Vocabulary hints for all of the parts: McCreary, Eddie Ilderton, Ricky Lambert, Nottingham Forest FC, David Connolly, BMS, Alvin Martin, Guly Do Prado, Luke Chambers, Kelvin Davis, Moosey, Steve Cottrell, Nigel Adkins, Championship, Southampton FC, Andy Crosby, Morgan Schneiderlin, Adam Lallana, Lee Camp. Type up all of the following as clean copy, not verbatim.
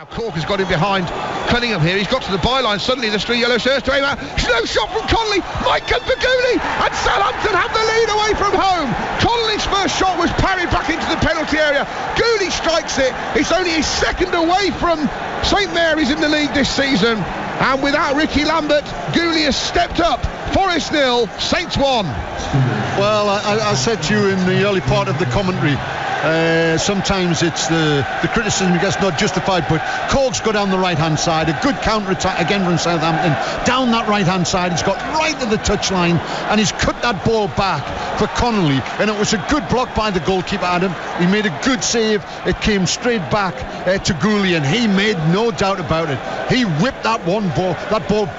Now Cork has got him behind Cunningham here. He's got to the byline. Suddenly there's three yellow shirts to aim at. No shot from Connolly. Mike and Baguli. And Southampton have the lead away from home. Connolly's first shot was parried back into the penalty area. Gooley strikes it. It's only his second away from St Mary's in the league this season. And without Ricky Lambert, Gooley has stepped up. Forest 0, Saints 1. Well, I said to you in the early part of the commentary, sometimes it's the criticism gets not justified, but Cork's go down the right-hand side, a good counter-attack again from Southampton, down that right-hand side, he's got right to the touchline, and he's cut that ball back for Connolly, and it was a good block by the goalkeeper, Adam. He made a good save, it came straight back to Gooley, and he made no doubt about it. He whipped that ball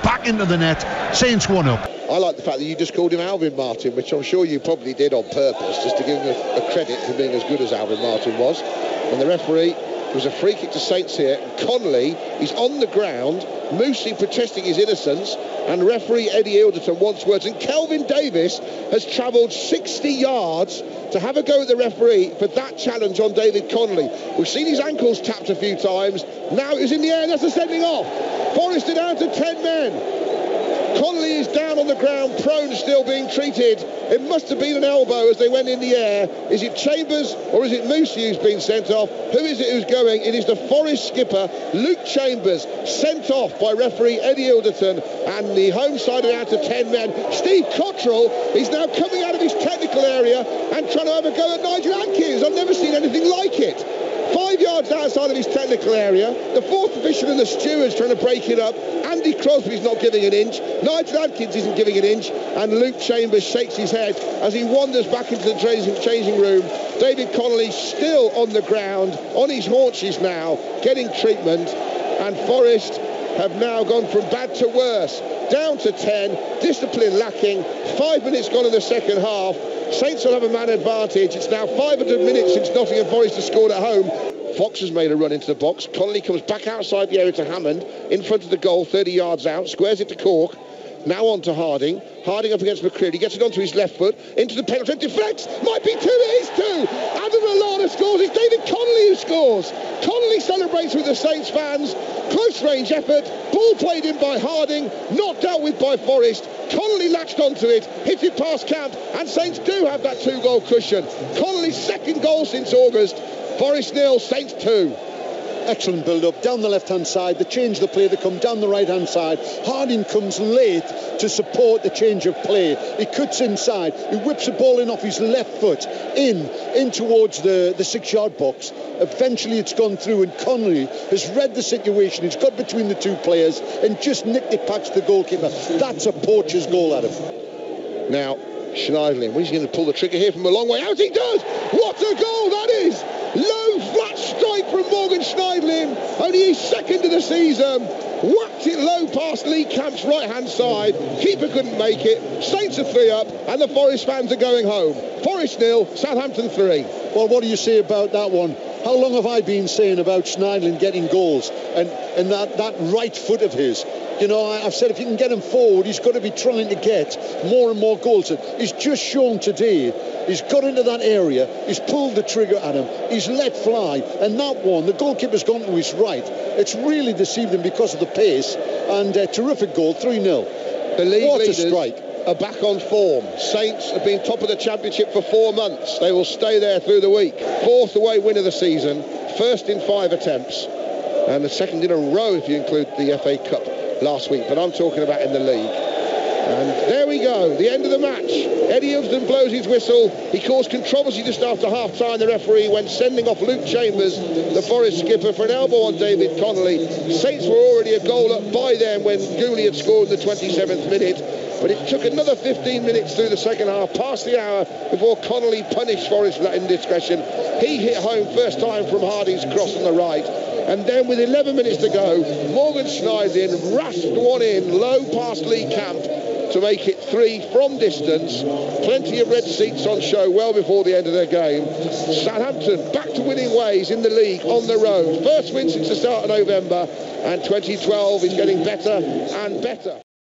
back into the net. Saints 1-0. I like the fact that you just called him Alvin Martin, which I'm sure you probably did on purpose, just to give him a credit for being as good as Alvin Martin was. And the referee was a free kick to Saints here. Connolly is on the ground, Moosey protesting his innocence, and referee Eddie Ilderton wants words. And Kelvin Davis has travelled 60 yards to have a go at the referee for that challenge on David Connolly. We've seen his ankles tapped a few times. Now it was in the air. That's a sending off. Forest are down to 10 men. Connolly is down on the ground, prone, still being treated. It must have been an elbow as they went in the air. Is it Chambers or is it Moosey who's been sent off? Who is it who's going? It is the Forest skipper, Luke Chambers, sent off by referee Eddie Ilderton, and the home side are down to 10 men. Steve Cottrell is now coming out of his technical area and trying to have a go at Nigel Adkins. I've never seen anything like it. 5 yards outside of his technical area, the fourth official and the stewards trying to break it up. Andy Crosby's not giving an inch, Nigel Adkins isn't giving an inch, and Luke Chambers shakes his head as he wanders back into the changing room. David Connolly still on the ground, on his haunches now, getting treatment, and Forest have now gone from bad to worse, down to 10, discipline lacking, 5 minutes gone in the second half. Saints will have a man advantage. It's now 500 minutes since Nottingham Forest has scored at home. Fox has made a run into the box. Connolly comes back outside the area to Hammond, in front of the goal, 30 yards out, squares it to Cork. Now on to Harding. Harding up against McCreary. He gets it onto his left foot, into the penalty, deflects. Might be two, it is two. Adam Lallana scores. It's David Connolly who scores. Connolly celebrates with the Saints fans. Close range effort. Ball played in by Harding, not dealt with by Forest. Connolly latched onto it, hit it past Camp, and Saints do have that two-goal cushion. Connolly's second goal since August. Forest 0, Saints 2. Excellent build-up, down the left-hand side, the change of the play, they come down the right-hand side. Harding comes late to support the change of play. He cuts inside, he whips the ball in off his left foot, in towards the 6 yard box. Eventually it's gone through, and Connolly has read the situation, he's got between the two players and just nicked it past the goalkeeper. That's a poacher's goal, Adam. Now, Schneiderlin, he's going to pull the trigger here from a long way out. He does! What a goal that is! Low flat strike from Morgan Schneiderlin, only his second of the season. Whacked it low past Lee Camp's right hand side. Keeper couldn't make it. Saints are 3 up, and the Forest fans are going home. Forest 0, Southampton 3. Well, what do you say about that one? How long have I been saying about Schneiderlin getting goals, and that right foot of his? You know, I've said if you can get him forward, he's got to be trying to get more and more goals. And he's just shown today, he's got into that area, he's pulled the trigger at him, he's let fly, and that one, the goalkeeper's gone to his right. It's really deceived him because of the pace, and a terrific goal, 3-0. The league what a strike. Are back on form. Saints have been top of the Championship for 4 months. They will stay there through the week. Fourth away win of the season, first in 5 attempts, and the second in a row if you include the FA Cup last week, but I'm talking about in the league. And there we go, the end of the match. Eddie Ilderton blows his whistle. He caused controversy just after half time, the referee, when sending off Luke Chambers, the Forest skipper, for an elbow on David Connolly. Saints were already a goal up by then when Gooley had scored in the 27th minute, but it took another 15 minutes through the second half, past the hour, before Connolly punished Forest for that indiscretion. He hit home first time from Harding's cross on the right. And then with 11 minutes to go, Morgan Schneiderlin rasped one in low past Lee Camp to make it 3 from distance. Plenty of red seats on show well before the end of their game. Southampton back to winning ways in the league on the road. First win since the start of November, and 2012 is getting better and better.